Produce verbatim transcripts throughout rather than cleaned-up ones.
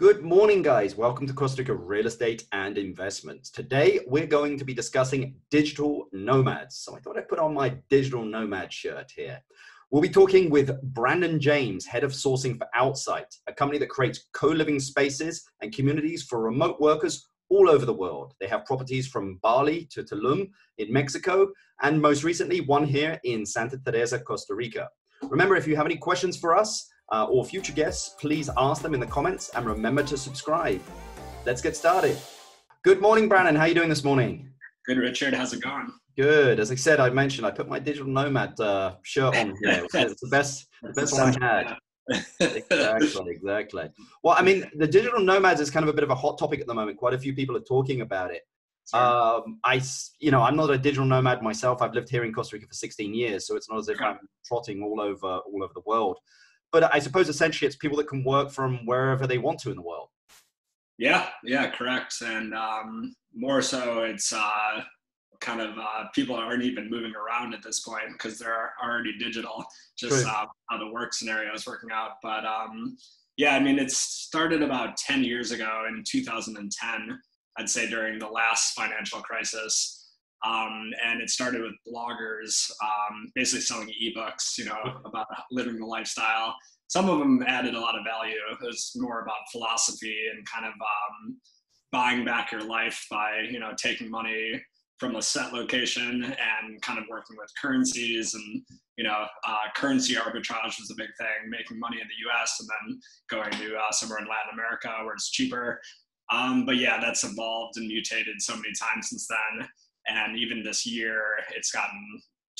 Good morning, guys. Welcome to Costa Rica Real Estate and Investments. Today, we're going to be discussing digital nomads. So I thought I'd put on my digital nomad shirt here. We'll be talking with Brandon James, Head of Sourcing for Outsite, a company that creates co-living spaces and communities for remote workers all over the world. They have properties from Bali to Tulum in Mexico, and most recently, one here in Santa Teresa, Costa Rica. Remember, if you have any questions for us, Uh, or future guests, please ask them in the comments and remember to subscribe. Let's get started. Good morning, Brandon. How are you doing this morning? Good, Richard. How's it going? Good. As I said, I mentioned I put my digital nomad uh, shirt on here. It's the best, the best one I had. Exactly, exactly. Well, I mean, the digital nomads is kind of a bit of a hot topic at the moment. Quite a few people are talking about it. Um, I, you know, I'm not a digital nomad myself. I've lived here in Costa Rica for sixteen years, so it's not as if I'm trotting all over, all over the world. But I suppose essentially it's people that can work from wherever they want to in the world. Yeah, yeah, correct. And um, more so it's uh, kind of uh, people aren't even moving around at this point because they're already digital, just uh, how the work scenario is working out. But um, yeah, I mean, it started about ten years ago in two thousand ten, I'd say during the last financial crisis. Um, and it started with bloggers, um, basically selling ebooks, you know, about living the lifestyle. Some of them added a lot of value. It was more about philosophy and kind of, um, buying back your life by, you know, taking money from a set location and kind of working with currencies and, you know, uh, currency arbitrage was a big thing, making money in the U S and then going to uh, somewhere in Latin America where it's cheaper. Um, but yeah, that's evolved and mutated so many times since then. And even this year, it's gotten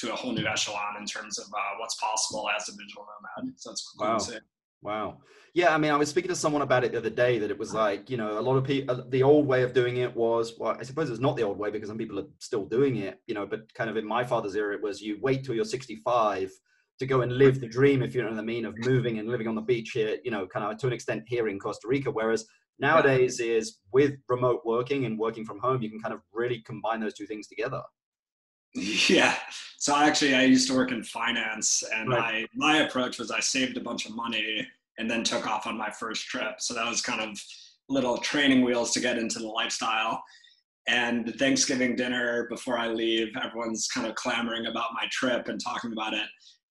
to a whole new echelon in terms of uh, what's possible as a digital nomad. So it's cool. Wow. To say. Wow. Yeah, I mean, I was speaking to someone about it the other day that it was like, you know, a lot of people, the old way of doing it was, well, I suppose it's not the old way because some people are still doing it, you know, but kind of in my father's era, it was you wait till you're sixty-five to go and live the dream, if you know what I mean, of moving and living on the beach here, you know, kind of to an extent here in Costa Rica, whereas nowadays is with remote working and working from home, you can kind of really combine those two things together. Yeah. So actually I used to work in finance and right. I, my approach was I saved a bunch of money and then took off on my first trip. So that was kind of little training wheels to get into the lifestyle. And Thanksgiving dinner before I leave, everyone's kind of clamoring about my trip and talking about it.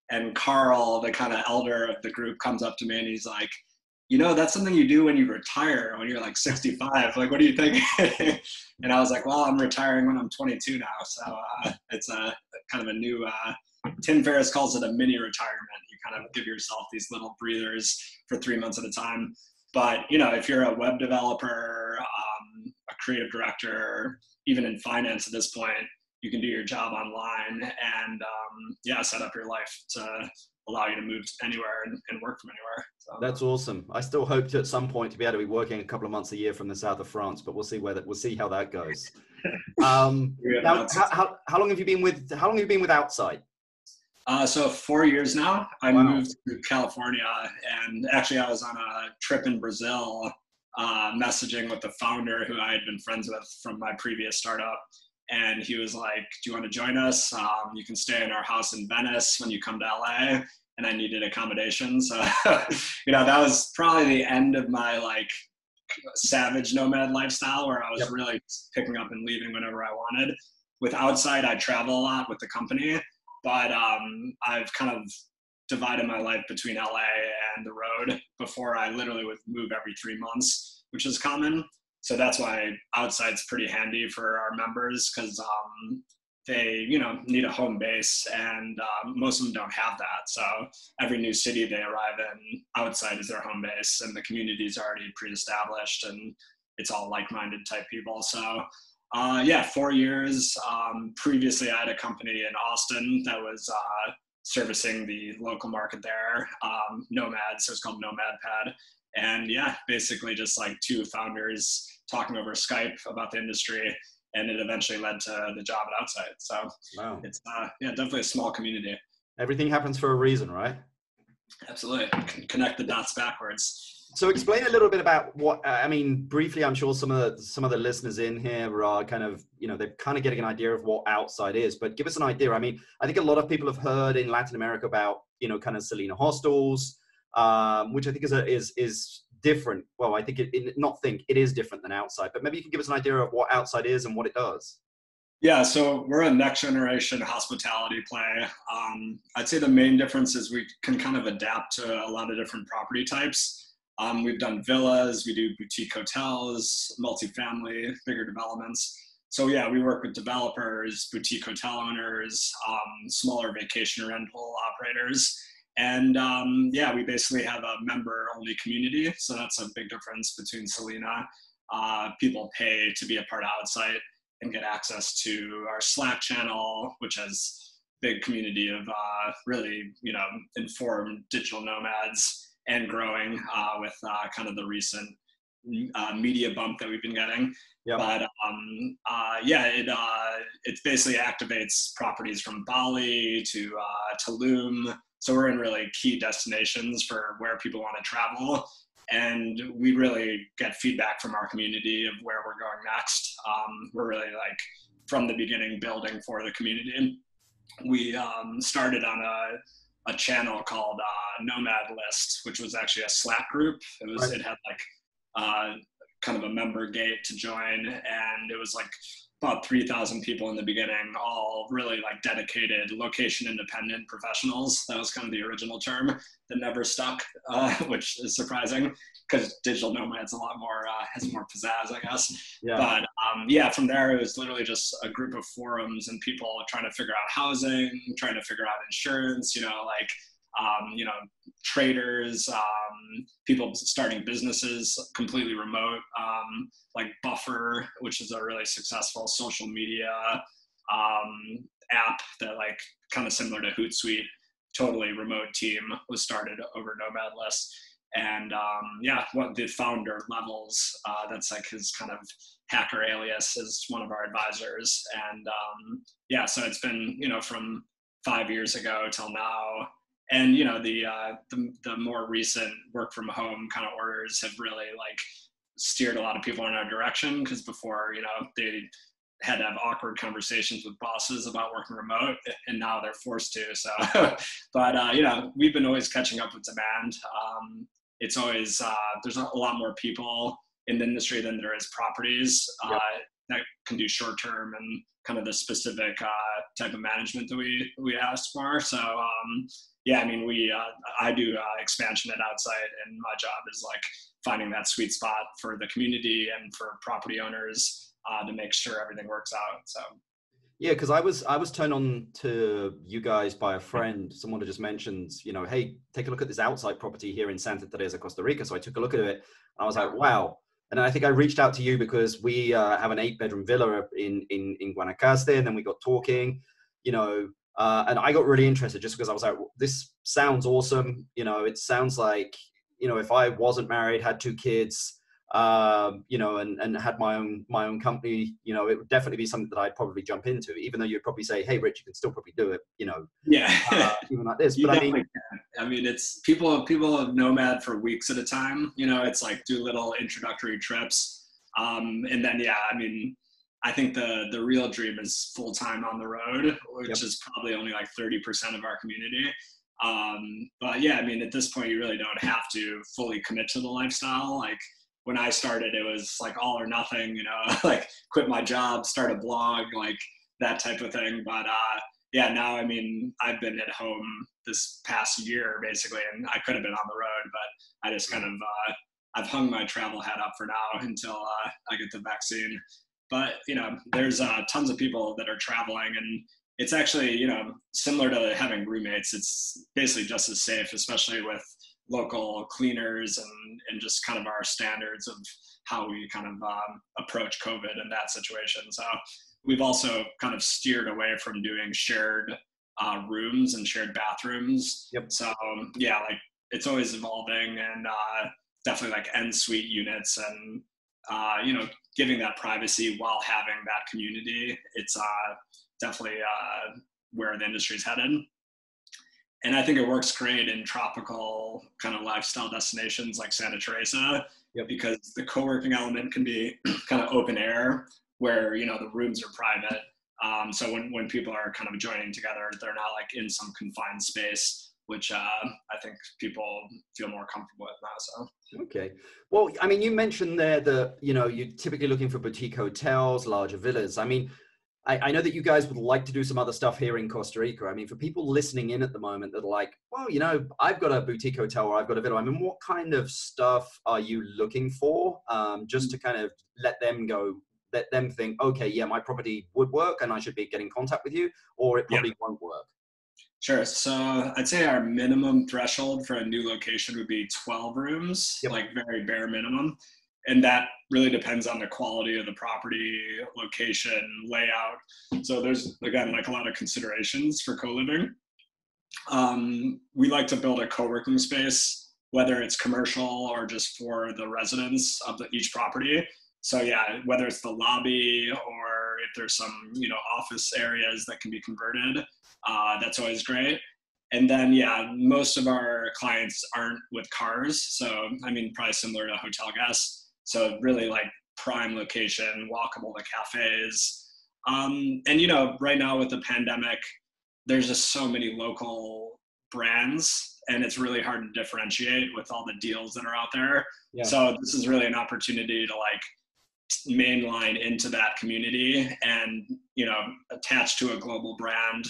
And Carl, the kind of elder of the group, comes up to me and he's like, you know, that's something you do when you retire, when you're like sixty-five, like, what do you think? And I was like, well, I'm retiring when I'm twenty-two now. So uh, it's a kind of a new, uh, Tim Ferriss calls it a mini retirement. You kind of give yourself these little breathers for three months at a time. But, you know, if you're a web developer, um, a creative director, even in finance at this point, you can do your job online and, um, yeah, set up your life to allow you to move anywhere and, and work from anywhere. So. That's awesome. I still hope to at some point to be able to be working a couple of months a year from the south of France, but we'll see where that we'll see how that goes. Um, yeah, now, how, how, how long have you been with? How long have you been with Outsite? Uh, so four years now. I wow. moved to California, and actually I was on a trip in Brazil, uh, messaging with the founder who I had been friends with from my previous startup. And he was like, do you want to join us? Um, you can stay in our house in Venice when you come to L A. And I needed accommodation. So, you know, that was probably the end of my like savage nomad lifestyle where I was yep. really picking up and leaving whenever I wanted. With Outsite, I travel a lot with the company, but um, I've kind of divided my life between L A and the road. Before, I literally would move every three months, which is common. So that's why Outsite's pretty handy for our members because um, they, you know, need a home base and um, most of them don't have that. So every new city they arrive in, Outsite is their home base and the community is already pre-established and it's all like-minded type people. So uh, yeah, four years. Um, previously, I had a company in Austin that was uh, servicing the local market there, um, Nomads, so it's called Nomad Pad. And yeah, basically just like two founders talking over Skype about the industry, and it eventually led to the job at Outsite. So wow. it's uh, yeah, definitely a small community. Everything happens for a reason, right? Absolutely. C- connect the dots backwards. So explain a little bit about what, I mean, briefly, I'm sure some of the, some of the listeners in here are kind of, you know, they're kind of getting an idea of what Outsite is, but give us an idea. I mean, I think a lot of people have heard in Latin America about, you know, kind of Selina hostels, Um, which I think is a, is is different. Well, I think it, it not think it is different than Outsite, but maybe you can give us an idea of what Outsite is and what it does. Yeah, so we're a next generation hospitality play. Um, I'd say the main difference is we can kind of adapt to a lot of different property types. Um, we've done villas, we do boutique hotels, multifamily, bigger developments. So yeah, we work with developers, boutique hotel owners, um, smaller vacation rental operators. And um, yeah, we basically have a member-only community. So that's a big difference between Selina. Uh, people pay to be a part of Outsite and get access to our Slack channel, which has a big community of uh, really, you know, informed digital nomads and growing uh, with uh, kind of the recent Uh, media bump that we've been getting. Yep. But um, uh, yeah, it, uh, it basically activates properties from Bali to uh, Tulum. So we're in really key destinations for where people want to travel. And we really get feedback from our community of where we're going next. Um, we're really like from the beginning building for the community. We um, started on a a channel called uh, Nomad List, which was actually a Slack group. It was, right. It had like Uh, kind of a member gate to join, and it was like about three thousand people in the beginning, all really like dedicated location independent professionals. That was kind of the original term that never stuck, uh, which is surprising because digital nomads a lot more uh, has more pizzazz, I guess. Yeah. But um, yeah, from there it was literally just a group of forums and people trying to figure out housing, trying to figure out insurance, you know, like Um, you know, traders, um, people starting businesses completely remote, um, like Buffer, which is a really successful social media um, app that like kind of similar to Hootsuite, totally remote team was started over Nomad List. And um, yeah, what the founder Levels, uh, that's like his kind of hacker alias, is one of our advisors. And um, yeah, so it's been, you know, from five years ago till now. And, you know, the, uh, the the more recent work from home kind of orders have really like steered a lot of people in our direction, because before, you know, they had to have awkward conversations with bosses about working remote, and now they're forced to. So, but, uh, you know, we've been always catching up with demand. Um, it's always, uh, there's a lot more people in the industry than there is properties uh, yep. that can do short-term and kind of the specific uh, type of management that we, we ask for. So, um, yeah, I mean, we, uh, I do uh, expansion at Outsite, and my job is like finding that sweet spot for the community and for property owners uh, to make sure everything works out. So, yeah, because I was I was turned on to you guys by a friend, someone who just mentioned, you know, hey, take a look at this Outsite property here in Santa Teresa, Costa Rica. So I took a look at it, and I was like, wow. And I think I reached out to you because we uh, have an eight-bedroom villa in, in, in Guanacaste, and then we got talking, you know, Uh, and I got really interested just because I was like, this sounds awesome. You know, it sounds like, you know, if I wasn't married, had two kids, uh, you know, and, and had my own, my own company, you know, it would definitely be something that I'd probably jump into, even though you'd probably say, hey, Rich, you can still probably do it, you know, yeah, uh, even like this. But I mean, I mean, it's people, people have nomad for weeks at a time, you know, it's like do little introductory trips. Um, and then, yeah, I mean, I think the the real dream is full time on the road, which yep. is probably only like thirty percent of our community. Um, but yeah, I mean, at this point, you really don't have to fully commit to the lifestyle. Like when I started, it was like all or nothing, you know, like quit my job, start a blog, like that type of thing. But uh, yeah, now, I mean, I've been at home this past year basically, and I could have been on the road, but I just kind of, uh, I've hung my travel hat up for now until uh, I get the vaccine. But, you know, there's uh, tons of people that are traveling, and it's actually, you know, similar to having roommates. It's basically just as safe, especially with local cleaners and, and just kind of our standards of how we kind of um, approach COVID in that situation. So we've also kind of steered away from doing shared uh, rooms and shared bathrooms. Yep. So, um, yeah, like it's always evolving, and uh, definitely like en suite units and, uh, you know, giving that privacy while having that community. It's uh, definitely uh, where the industry's headed. And I think it works great in tropical kind of lifestyle destinations like Santa Teresa, yep. because the co-working element can be kind of open air where, you know, the rooms are private. Um, so when, when people are kind of joining together, they're not like in some confined space which uh, I think people feel more comfortable with now. So. Okay. Well, I mean, you mentioned there that, you know, you're typically looking for boutique hotels, larger villas. I mean, I, I know that you guys would like to do some other stuff here in Costa Rica. I mean, for people listening in at the moment that are like, well, you know, I've got a boutique hotel or I've got a villa. I mean, what kind of stuff are you looking for? Um, just to kind of let them go, let them think, okay, yeah, my property would work and I should be getting in contact with you, or it probably yeah. won't work. Sure. So I'd say our minimum threshold for a new location would be twelve rooms, yep. like very bare minimum. And that really depends on the quality of the property, location, layout. So there's, again, like a lot of considerations for co-living. Um, we like to build a co-working space, whether it's commercial or just for the residents of the, each property. So yeah, whether it's the lobby or if there's some, you know, office areas that can be converted, uh, that's always great. And then, yeah, most of our clients aren't with cars. So, I mean, probably similar to hotel guests. So really like prime location, walkable to cafes. Um, and, you know, right now with the pandemic, there's just so many local brands and it's really hard to differentiate with all the deals that are out there. Yeah. So this is really an opportunity to like mainline into that community and, you know, attach to a global brand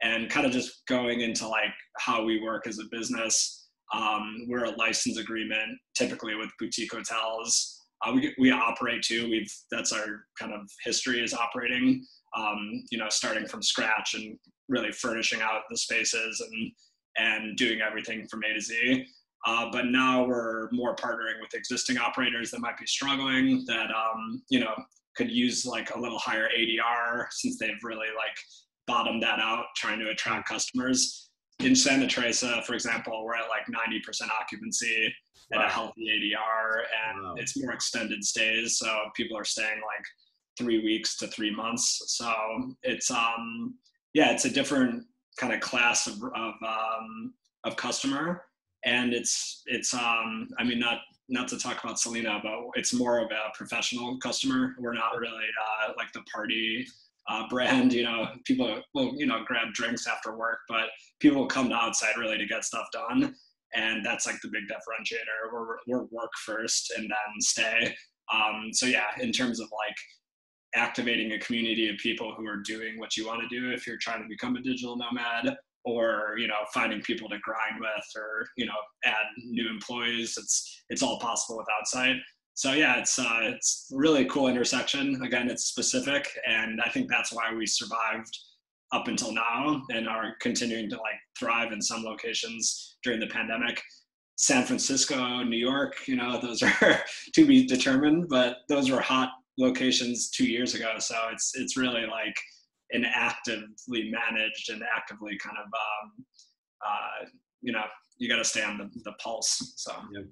and kind of just going into like how we work as a business. Um, we're a license agreement typically with boutique hotels. Uh, we, we operate too. We've, that's our kind of history is operating, um, you know, starting from scratch and really furnishing out the spaces and, and doing everything from A to Z. Uh, but now we're more partnering with existing operators that might be struggling that, um, you know, could use like a little higher A D R since they've really like bottomed that out, trying to attract customers. In Santa Teresa, for example, we're at like ninety percent occupancy wow. at a healthy A D R and wow. it's more extended stays. So people are staying like three weeks to three months. So it's, um, yeah, it's a different kind of class of, of, um, of customer. And it's, it's, um, I mean, not, not to talk about Selina, but it's more of a professional customer. We're not really, uh, like the party, uh, brand, you know, people will, you know, grab drinks after work, but people will come to Outsite really to get stuff done. And that's like the big differentiator. We're, we're work first and then stay. Um, so yeah, in terms of like activating a community of people who are doing what you want to do, if you're trying to become a digital nomad, or, you know, finding people to grind with or, you know, add new employees. It's, it's all possible with Outsite. So yeah, it's, uh, it's really cool intersection. Again, it's specific. And I think that's why we survived up until now and are continuing to like thrive in some locations during the pandemic. San Francisco, New York, you know, those are to be determined, but those were hot locations two years ago. So it's, it's really like, and actively managed and actively kind of, um, uh, you know, you got to stay on the, the pulse. So, yeah.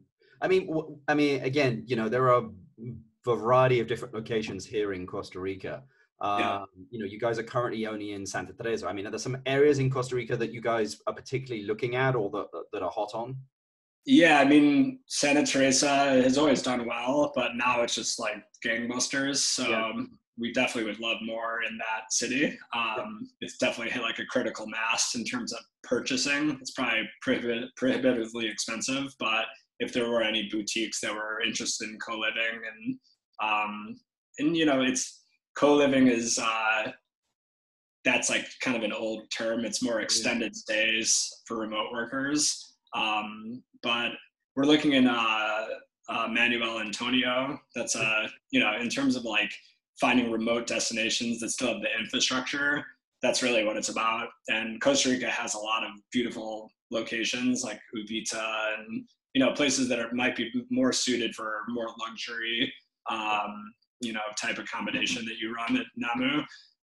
I mean, w- I mean, again, you know, there are a variety of different locations here in Costa Rica. Um, yeah. You know, you guys are currently only in Santa Teresa. I mean, are there some areas in Costa Rica that you guys are particularly looking at or that, that are hot on? Yeah, I mean, Santa Teresa has always done well, but now it's just like gangbusters. So. Yeah. We definitely would love more in that city. Um, yeah. It's definitely hit like a critical mass in terms of purchasing. It's probably prohibit- prohibitively expensive, but if there were any boutiques that were interested in co-living and, um, and you know, it's co-living is, uh, that's like kind of an old term. It's more extended yeah. stays for remote workers. Um, but we're looking in uh, uh, Manuel Antonio. That's, uh, you know, in terms of like, finding remote destinations that still have the infrastructure. That's really what it's about. And Costa Rica has a lot of beautiful locations like Ubita and, you know, places that are, might be more suited for more luxury, um, you know, type accommodation that you run at Namu.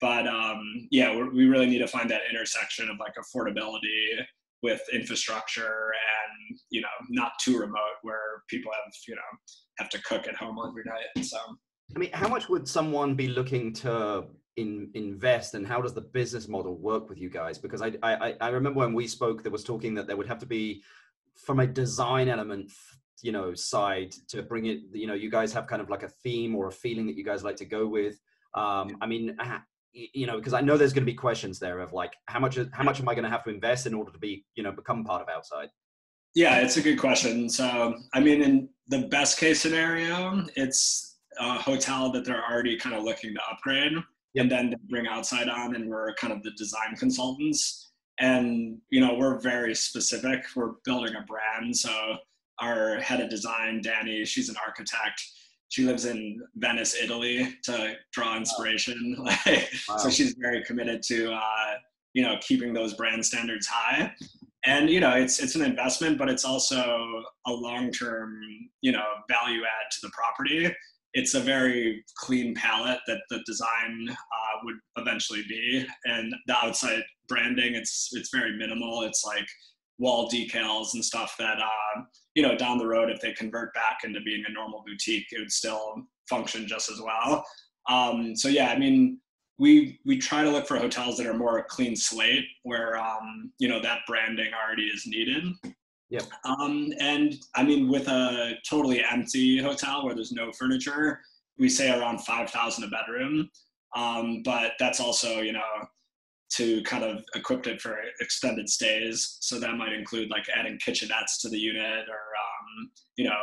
But um, yeah, we're, we really need to find that intersection of like affordability with infrastructure and, you know, not too remote where people have, you know, have to cook at home every night. So. I mean, how much would someone be looking to in, invest and how does the business model work with you guys? Because I, I I remember when we spoke, there was talking that there would have to be from a design element, you know, side to bring it, you know, you guys have kind of like a theme or a feeling that you guys like to go with. Um, I mean, you know, because I know there's going to be questions there of like, how much, how much am I going to have to invest in order to be, you know, become part of Outsite? Yeah, it's a good question. So, I mean, in the best case scenario, it's a hotel that they're already kind of looking to upgrade, yep. and then they bring Outsite on, and we're kind of the design consultants. And, you know, we're very specific. We're building a brand. So our head of design, Danny, she's an architect. She lives in Venice, Italy, to draw inspiration. Wow. Like, wow. So she's very committed to, uh, you know, keeping those brand standards high. And, you know, it's, it's an investment, but it's also a long-term, you know, value add to the property. It's a very clean palette that the design uh, would eventually be. And the outside branding, it's, it's very minimal. It's like wall decals and stuff that, uh, you know, down the road, if they convert back into being a normal boutique, it would still function just as well. Um, so yeah, I mean, we, we try to look for hotels that are more a clean slate where, um, you know, that branding already is needed. Yep. Um, and I mean, with a totally empty hotel where there's no furniture, we say around five thousand a bedroom. Um, but that's also, you know, to kind of equip it for extended stays. So that might include like adding kitchenettes to the unit, or, um, you know,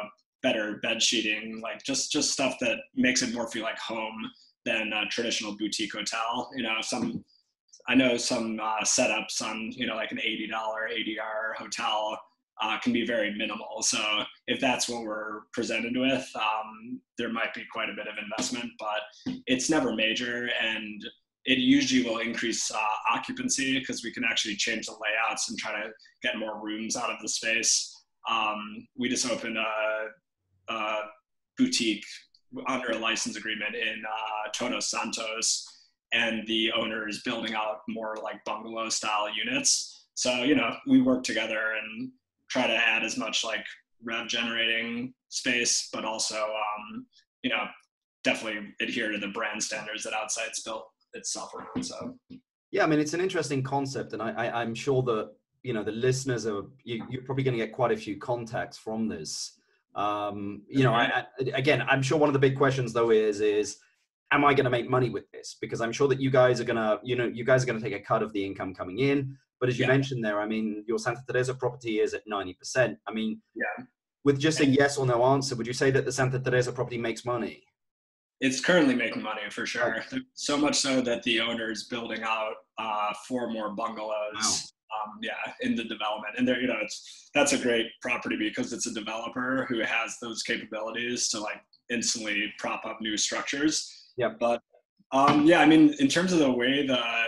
better bed sheeting, like just, just stuff that makes it more feel like home than a traditional boutique hotel. You know, some, I know some uh, setups on, you know, like an eighty dollar A D R hotel uh, can be very minimal. So if that's what we're presented with, um, there might be quite a bit of investment, but it's never major. And it usually will increase uh, occupancy because we can actually change the layouts and try to get more rooms out of the space. Um, we just opened a, a boutique under a license agreement in uh, Todos Santos, and the owner is building out more like bungalow style units. So, you know, we work together and try to add as much like rev generating space, but also, um, you know, definitely adhere to the brand standards that Outsite's built itself around. So yeah, I mean, it's an interesting concept, and I, I I'm sure that, you know, the listeners are, you, you're probably going to get quite a few contacts from this. Um, you know, I, I, again, I'm sure one of the big questions though is, is, am I going to make money with this? Because I'm sure that you guys are going to, you know, you guys are going to take a cut of the income coming in. But as you yeah. mentioned there, I mean, your Santa Teresa property is at ninety percent. I mean, yeah. with just a yes or no answer, would you say that the Santa Teresa property makes money? It's currently making money for sure. Okay. So much so that the owner is building out uh, four more bungalows. Wow. Um, yeah, in the development, and there, you know, it's, that's a great property because it's a developer who has those capabilities to like instantly prop up new structures. Yeah. But um, yeah, I mean, in terms of the way that,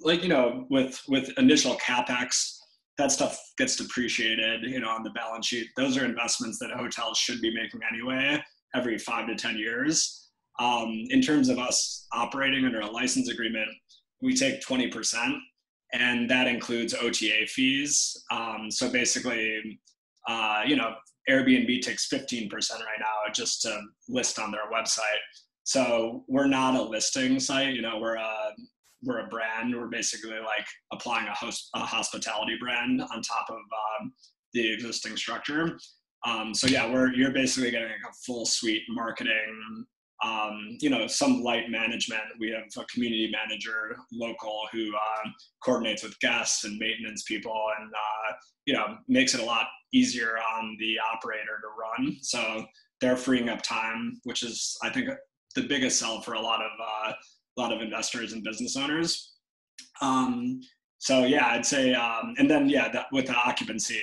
like, you know, with with initial CapEx, that stuff gets depreciated, you know, on the balance sheet. Those are investments that hotels should be making anyway, every five to ten years. Um, in terms of us operating under a license agreement, we take twenty percent, and that includes O T A fees. Um, so basically, uh, you know, Airbnb takes fifteen percent right now just to list on their website. So we're not a listing site, you know, we're a, we're a brand. We're basically like applying a host, a hospitality brand on top of um, the existing structure. Um, so yeah, we're, you're basically getting a full suite marketing. Um, you know, some light management. We have a community manager local who uh, coordinates with guests and maintenance people, and uh, you know, makes it a lot easier on the operator to run. So they're freeing up time, which is, I think, the biggest sell for a lot of uh, a lot of investors and business owners. Um, so yeah, I'd say, um, and then yeah, that, with the occupancy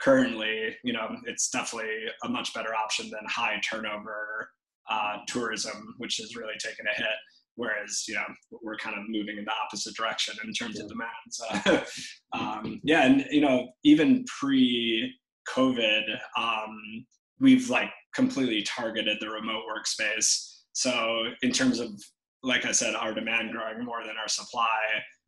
currently, you know, it's definitely a much better option than high turnover. Uh, tourism, which has really taken a hit, whereas, you know, we're kind of moving in the opposite direction in terms yeah. of demand. So, um, yeah, and, you know, even pre-COVID, um, we've like completely targeted the remote workspace. So in terms of, like I said, our demand growing more than our supply,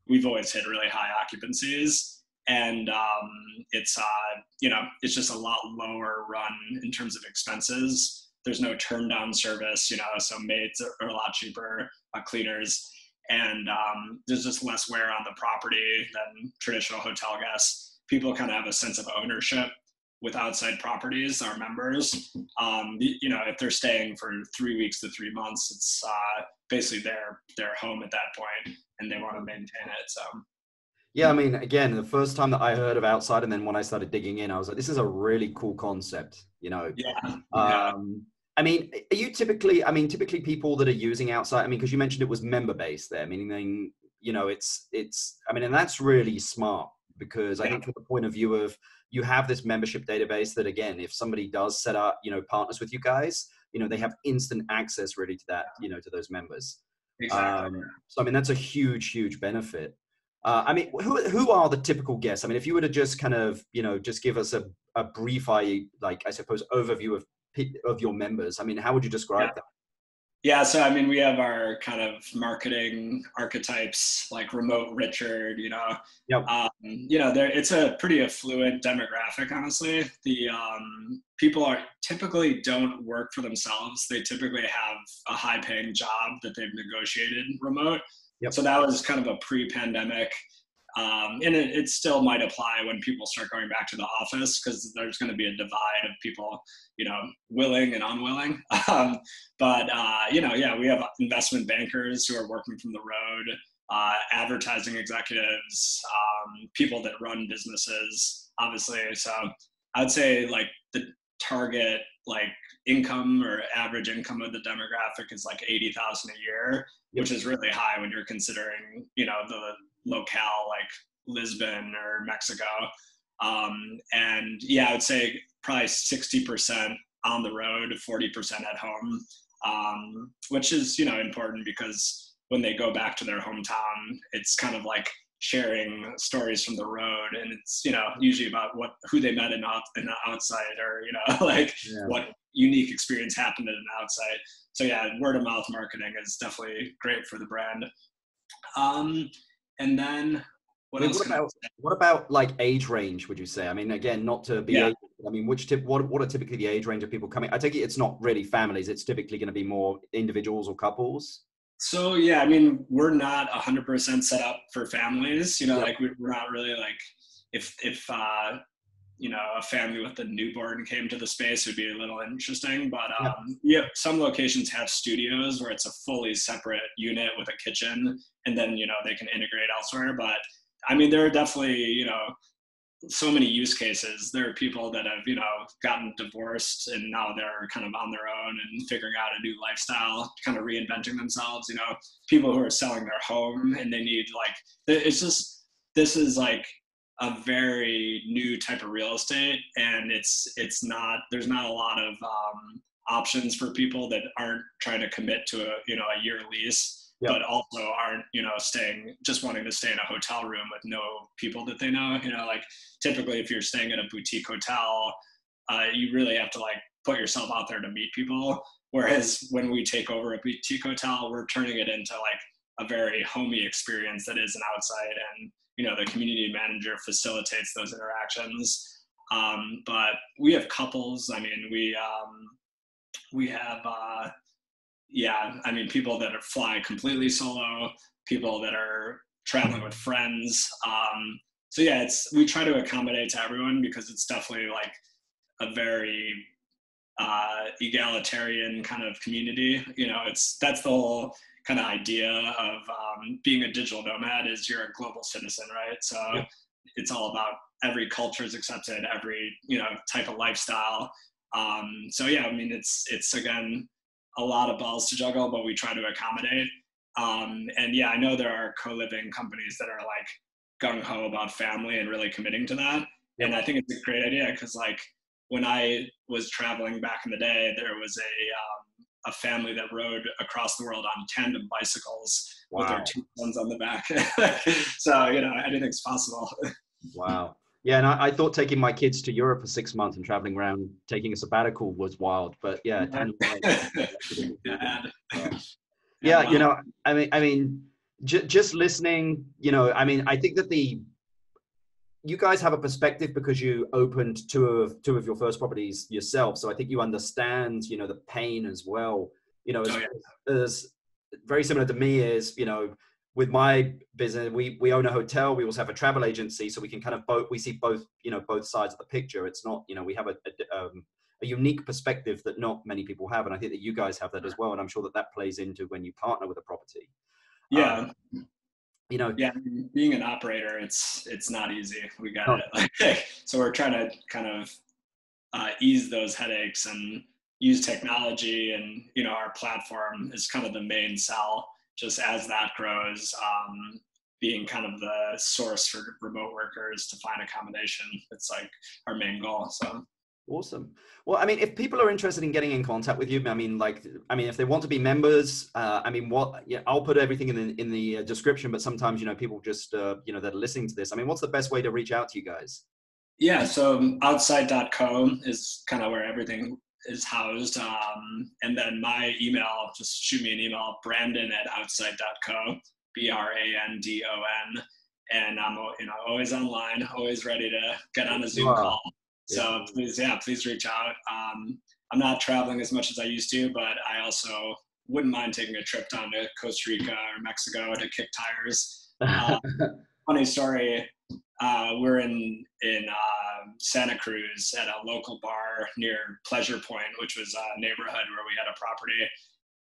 we've always hit really high occupancies. And um, it's, uh, you know, it's just a lot lower run in terms of expenses. There's no turn down service, you know, so maids are a lot cheaper, uh, cleaners, and um, there's just less wear on the property than traditional hotel guests. People kind of have a sense of ownership with outside properties, our members, um, you know, if they're staying for three weeks to three months, it's uh, basically their, their home at that point, and they want to maintain it. So. Yeah, I mean, again, the first time that I heard of Outsite, and then when I started digging in, I was like, this is a really cool concept, you know? Yeah. Um, yeah. I mean, are you typically, I mean, typically people that are using Outsite, I mean, because you mentioned it was member-based there, meaning, you know, it's, it's, I mean, and that's really smart, because yeah. I think from the point of view of, you have this membership database that, again, if somebody does set up, you know, partners with you guys, you know, they have instant access really to that, you know, to those members. Exactly. Um, so, I mean, that's a huge, huge benefit. Uh, I mean, who who are the typical guests? I mean, if you were to just kind of, you know, just give us a, a brief, I, like, I suppose, overview of of your members. I mean, how would you describe yeah. that? Yeah, so, I mean, we have our kind of marketing archetypes, like Remote Richard, you know. Yep. Um, you know, it's a pretty affluent demographic, honestly. The um, people are typically don't work for themselves. They typically have a high-paying job that they've negotiated remote. Yep. So that was kind of a pre-pandemic, um, and it, it still might apply when people start going back to the office, because there's going to be a divide of people, you know, willing and unwilling. Um, but, uh, you know, yeah, we have investment bankers who are working from the road, uh, advertising executives, um, people that run businesses, obviously. So I would say, like, the target, like, income or average income of the demographic is like eighty thousand a year, yep. which is really high when you're considering, you know, the locale like Lisbon or Mexico. Um, and yeah, I would say probably sixty percent on the road, forty percent at home, um, which is, you know, important, because when they go back to their hometown, it's kind of like sharing stories from the road, and it's, you know, usually about what, who they met in, in the outside, or, you know, like yeah. what unique experience happened at an outside. So yeah, word of mouth marketing is definitely great for the brand. Um, and then what, Wait, what, about, what about like age range, would you say? I mean, again, not to be, yeah. age, I mean, which tip, what, what are typically the age range of people coming? I take it it's not really families. It's typically going to be more individuals or couples. So yeah, I mean, we're not one hundred percent set up for families, you know, yeah. like we're not really like, if, if, uh, you know, a family with a newborn came to the space, would be a little interesting, but um, yeah. yeah, some locations have studios where it's a fully separate unit with a kitchen, and then, you know, they can integrate elsewhere. But I mean, there are definitely, you know, so many use cases. There are people that have, you know, gotten divorced, and now they're kind of on their own and figuring out a new lifestyle, kind of reinventing themselves, you know, people who are selling their home and they need like, it's just, this is like, a very new type of real estate, and it's it's not there's not a lot of um, options for people that aren't trying to commit to a you know a year lease, yep. but also aren't you know staying just wanting to stay in a hotel room with no people that they know. You know, like typically if you're staying at a boutique hotel, uh, you really have to like put yourself out there to meet people. Whereas when we take over a boutique hotel, we're turning it into like a very homey experience that is an outside and. You know, the community manager facilitates those interactions. Um, but we have couples. I mean, we, um, we have, uh, yeah, I mean, people that are fly completely solo, people that are traveling with friends. Um, so yeah, it's, we try to accommodate to everyone, because it's definitely like a very uh, egalitarian kind of community. You know, it's, that's the whole kind of idea of um, being a digital nomad is you're a global citizen, right? So yeah. it's all about every culture is accepted, every, you know, type of lifestyle. Um, so yeah, I mean, it's, it's again, a lot of balls to juggle, but we try to accommodate. Um, and yeah, I know there are co-living companies that are like gung-ho about family and really committing to that. Yeah. And I think it's a great idea, because like when I was traveling back in the day, there was a, um, a family that rode across the world on tandem bicycles wow. with their two sons on the back. So, you know, anything's possible. Wow. Yeah. And I, I thought taking my kids to Europe for six months and traveling around, taking a sabbatical was wild, but yeah. Tandem bicycles, yeah. yeah wow. You know, I mean, I mean, j- just listening, you know, I mean, I think that the, you guys have a perspective because you opened two of two of your first properties yourself. So I think you understand, you know, the pain as well, you know, as, oh, yeah. as very similar to me is, you know, with my business, we, we own a hotel. We also have a travel agency. So we can kind of both, we see both, you know, both sides of the picture. It's not, you know, we have a, a, um, a unique perspective that not many people have. And I think that you guys have that as well. And I'm sure that that plays into when you partner with a property. Yeah. Um, you know, yeah, being an operator, it's, it's not easy. We got oh. it. So we're trying to kind of uh, ease those headaches and use technology, and, you know, our platform is kind of the main sell. Just as that grows, um, being kind of the source for remote workers to find accommodation, it's like our main goal. So awesome. Well, I mean, if people are interested in getting in contact with you, I mean, like, I mean, if they want to be members, uh, I mean, what? Yeah, I'll put everything in the, in the description. But sometimes, you know, people just, uh, you know, that are listening to this. I mean, what's the best way to reach out to you guys? Yeah. So outsite dot co is kind of where everything is housed, um, and then my email, just shoot me an email, brandon at outsite dot co, B R A N D O N, and I'm, you know, always online, always ready to get on a Zoom wow. call, so yeah. please, yeah, please reach out. Um, I'm not traveling as much as I used to, but I also wouldn't mind taking a trip down to Costa Rica or Mexico to kick tires. Um, funny story, Uh, we're in in uh, Santa Cruz at a local bar near Pleasure Point, which was a neighborhood where we had a property,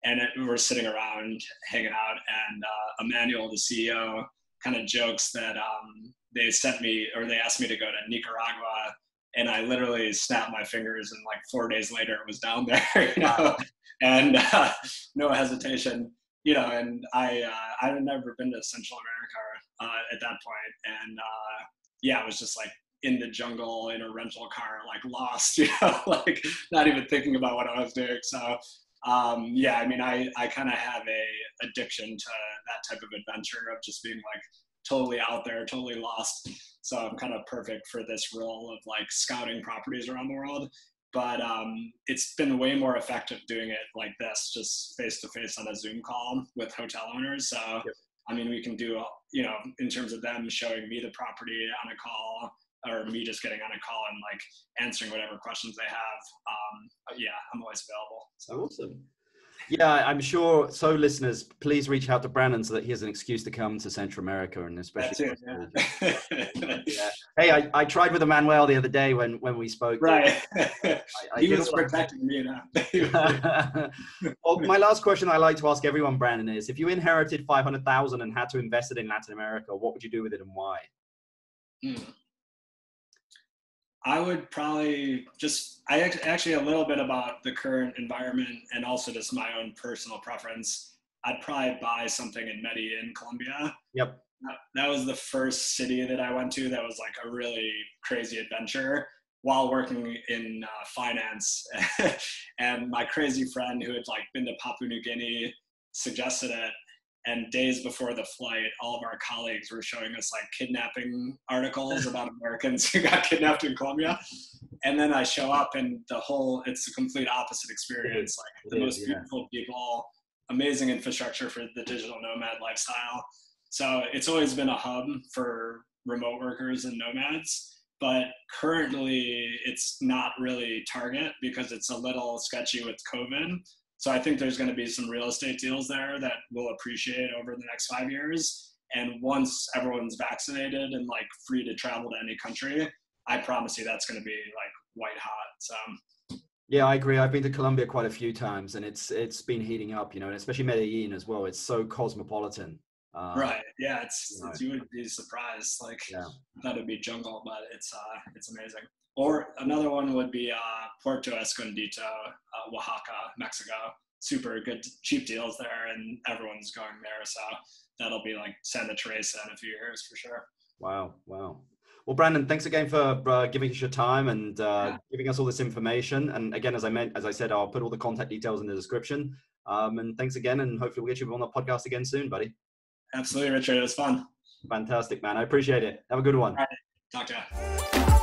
and it, we were sitting around hanging out. And uh, Emmanuel, the C E O, kind of jokes that um, they sent me, or they asked me to go to Nicaragua, and I literally snapped my fingers, and like four days later, it was down there, you know, and uh, no hesitation, you know. And I uh, I had never been to Central America. Uh, at that point, and uh, yeah, I was just like in the jungle in a rental car, like lost, you know, like not even thinking about what I was doing. So um, yeah, I mean, I, I kind of have a addiction to that type of adventure of just being like totally out there, totally lost. So I'm kind of perfect for this role of like scouting properties around the world. But um, it's been way more effective doing it like this, just face to face on a Zoom call with hotel owners. So. Yep. I mean, we can do, you know, in terms of them showing me the property on a call, or me just getting on a call and like answering whatever questions they have. Um, yeah, I'm always available. So. Awesome. Yeah, I'm sure. So listeners, please reach out to Brandon so that he has an excuse to come to Central America, and especially. That's it, yeah. yeah. Hey, I, I tried with Emmanuel the other day when, when we spoke. Right. I, I he was protecting me now. Well, my last question I like to ask everyone, Brandon, is if you inherited five hundred thousand and had to invest it in Latin America, what would you do with it and why? Mm. I would probably just, I actually a little bit about the current environment and also just my own personal preference. I'd probably buy something in Medellin, Colombia. Yep. That was the first city that I went to that was like a really crazy adventure while working in uh, finance. And my crazy friend who had like been to Papua New Guinea suggested it. And days before the flight, all of our colleagues were showing us like kidnapping articles about Americans who got kidnapped in Colombia. And then I show up and the whole, it's the complete opposite experience. Like the most beautiful people, amazing infrastructure for the digital nomad lifestyle. So it's always been a hub for remote workers and nomads, but currently it's not really target because it's a little sketchy with COVID. So I think there's going to be some real estate deals there that we'll appreciate over the next five years. And once everyone's vaccinated and like free to travel to any country, I promise you that's going to be like white hot. So yeah, I agree. I've been to Colombia quite a few times, and it's it's been heating up, you know, and especially Medellin as well. It's so cosmopolitan. Uh, right. Yeah. It's, you, it's, you would be surprised. Like yeah. I thought it'd be jungle, but it's uh it's amazing. Or another one would be uh, Puerto Escondido, uh, Oaxaca, Mexico. Super good, cheap deals there, and everyone's going there. So that'll be like Santa Teresa in a few years for sure. Wow, wow. Well, Brandon, thanks again for uh, giving us your time and uh, yeah. giving us all this information. And again, as I meant, as I said, I'll put all the contact details in the description. Um, and thanks again, and hopefully we'll get you on the podcast again soon, buddy. Absolutely, Richard. It was fun. Fantastic, man. I appreciate it. Have a good one. All right. Talk to you.